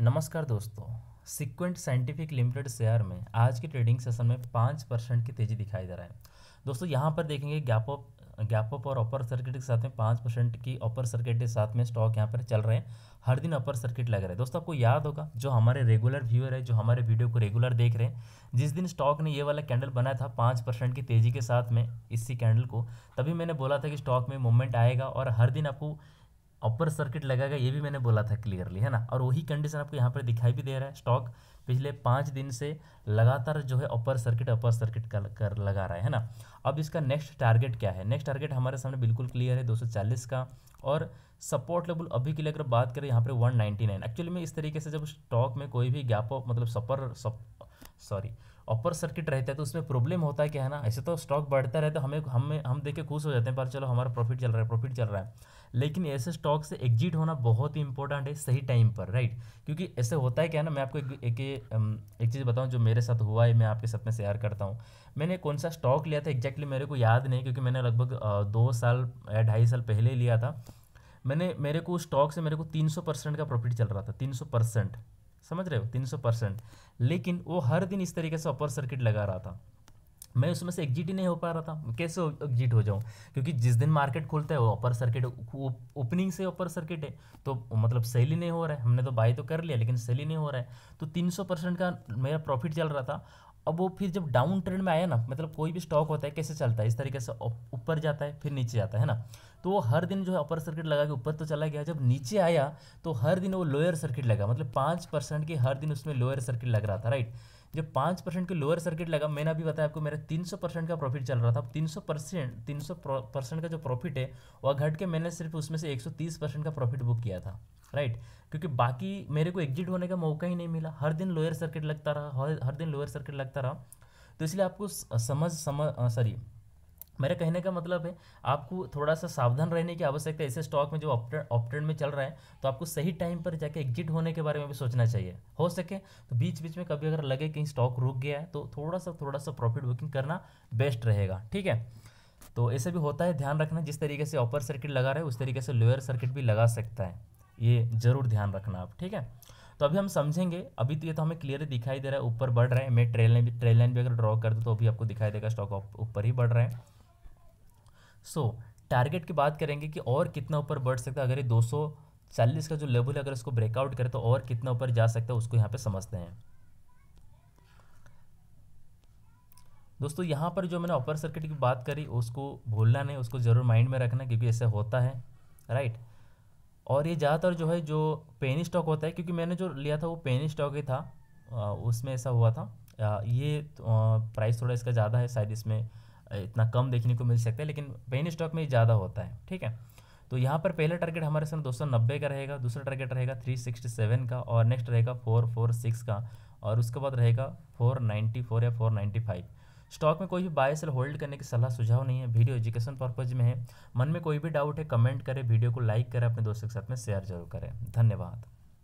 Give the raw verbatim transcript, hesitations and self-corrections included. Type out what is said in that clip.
नमस्कार दोस्तों, sequent scientific limited share में आज के ट्रेडिंग सेशन में पाँच परसेंट की तेज़ी दिखाई दे रहा है। दोस्तों यहाँ पर देखेंगे गैप अप गैप अप और अपर सर्किट के साथ में पाँच परसेंट की अपर सर्किट के साथ में स्टॉक यहाँ पर चल रहे हैं। हर दिन अपर सर्किट लग रहा है। दोस्तों आपको याद होगा, जो हमारे रेगुलर व्यूअर है, जो हमारे वीडियो को रेगुलर देख रहे हैं, जिस दिन स्टॉक ने ये वाला कैंडल बनाया था पाँच परसेंट की तेज़ी के साथ में इसी कैंडल को, तभी मैंने बोला था कि स्टॉक में मूवमेंट आएगा और हर दिन आपको अपर सर्किट लगाएगा। ये भी मैंने बोला था क्लियरली, है ना। और वही कंडीशन आपको यहाँ पर दिखाई भी दे रहा है। स्टॉक पिछले पाँच दिन से लगातार जो है अपर सर्किट अपर सर्किट का कर लगा रहा है, है ना। अब इसका नेक्स्ट टारगेट क्या है? नेक्स्ट टारगेट हमारे सामने बिल्कुल क्लियर है दो सौ चालीस का, और सपोर्ट लेवल अभी के लिए अगर बात करें यहाँ पर एक सौ निन्यानवे। एक्चुअली में इस तरीके से जब स्टॉक में कोई भी गैप अप मतलब सपर सॉरी अपर सर्किट रहता है तो उसमें प्रॉब्लम होता है क्या, है ना। ऐसे तो स्टॉक बढ़ता रहता है, हमें हमें हम देख के खुश हो जाते हैं पर चलो हमारा प्रॉफिट चल रहा है प्रॉफिट चल रहा है लेकिन ऐसे स्टॉक से एग्जिट होना बहुत ही इंपॉर्टेंट है सही टाइम पर, राइट। क्योंकि ऐसे होता है क्या ना, मैं आपको एक एक, एक चीज़ बताऊं जो मेरे साथ हुआ है, मैं आपके साथ में शेयर करता हूं। मैंने कौन सा स्टॉक लिया था एक्जैक्टली मेरे को याद नहीं, क्योंकि मैंने लगभग दो साल या ढाई साल पहले लिया था। मैंने मेरे को स्टॉक से मेरे को तीन सौ परसेंट का प्रॉफिट चल रहा था, तीन सौ परसेंट, समझ रहे हो, तीन सौ परसेंट। लेकिन वो हर दिन इस तरीके से अपर सर्किट लगा रहा था, मैं उसमें से एग्जिट ही नहीं हो पा रहा था। कैसे एग्जिट हो जाऊं? क्योंकि जिस दिन मार्केट खुलता है वो अपर सर्किट, ओपनिंग से अपर सर्किट है, तो मतलब सेल ही नहीं हो रहा है। हमने तो बाई तो कर लिया लेकिन सेल ही नहीं हो रहा है। तो तीन सौ परसेंट का मेरा प्रॉफिट चल रहा था। अब वो फिर जब डाउन ट्रेंड में आया ना, मतलब कोई भी स्टॉक होता है कैसे चलता है, इस तरीके से ऊपर जाता है फिर नीचे जाता है ना। तो वो हर दिन जो है अपर सर्किट लगा के ऊपर तो चला गया। जब नीचे आया तो हर दिन वो लोअर सर्किट लगा, मतलब पाँच परसेंट की हर दिन उसमें लोअर सर्किट लग रहा था, राइट। जब पाँच परसेंट की लोअर सर्किट लगा, मैंने अभी बताया आपको, मेरा तीन सौ परसेंट का प्रॉफिट चल रहा था। अब तीन सौ परसेंट तीन सौ परसेंट का जो प्रॉफिट है वह घट के मैंने सिर्फ उसमें से एक सौ तीस परसेंट का प्रॉफिट बुक किया था, राइट right. क्योंकि बाकी मेरे को एग्जिट होने का मौका ही नहीं मिला। हर दिन लोअर सर्किट लगता रहा, हर, हर दिन लोअर सर्किट लगता रहा। तो इसलिए आपको समझ समझ सॉरी मेरा कहने का मतलब है आपको थोड़ा सा सावधान रहने की आवश्यकता है। ऐसे स्टॉक में जो अपट्रेंड में चल रहा है तो आपको सही टाइम पर जाके एग्जिट होने के बारे में भी सोचना चाहिए। हो सके तो बीच बीच में कभी अगर लगे कहीं स्टॉक रुक गया है तो थोड़ा सा थोड़ा सा प्रॉफिट बुकिंग करना बेस्ट रहेगा, ठीक है। तो ऐसे भी होता है, ध्यान रखना। जिस तरीके से अपर सर्किट लगा रहे उस तरीके से लोअर सर्किट भी लगा सकता है, ये जरूर ध्यान रखना आप, ठीक है। तो अभी हम समझेंगे। अभी तो ये तो हमें क्लियरली दिखाई दे रहा है ऊपर बढ़ रहा है। मैं ट्रेल लाइन भी ट्रेल लाइन भी अगर ड्रॉ कर दूँ तो अभी आपको दिखाई देगा स्टॉक ऊपर ही बढ़ रहा है। सो टारगेट की बात करेंगे कि और कितना ऊपर बढ़ सकता है। अगर ये दो सौ चालीस का जो लेवल है अगर इसको ब्रेकआउट करे तो और कितना ऊपर जा सकता है उसको यहाँ पर समझते हैं। दोस्तों यहाँ पर जो मैंने अपर सर्किट की बात करी उसको भूलना नहीं, उसको ज़रूर माइंड में रखना क्योंकि ऐसे होता है, राइट। और ये ज़्यादातर जो है जो पेनी स्टॉक होता है, क्योंकि मैंने जो लिया था वो पेनी स्टॉक ही था, आ, उसमें ऐसा हुआ था। आ, ये तो, आ, प्राइस थोड़ा इसका ज़्यादा है, शायद इसमें इतना कम देखने को मिल सकता है लेकिन पेनी स्टॉक में ज़्यादा होता है, ठीक है। तो यहाँ पर पहला टारगेट हमारे सामने दो सौ नब्बे का रहेगा, दूसरा टारगेट रहेगा थ्री सिक्सटी सेवन का, और नेक्स्ट रहेगा फोर फोर सिक्स का, और उसके बाद रहेगा फोर नाइन्टी फोर या फोर नाइन्टी फाइव। स्टॉक में कोई भी बाय सेल होल्ड करने की सलाह सुझाव नहीं है, वीडियो एजुकेशन पर्पज में है। मन में कोई भी डाउट है कमेंट करें, वीडियो को लाइक करें, अपने दोस्तों के साथ में शेयर जरूर करें। धन्यवाद।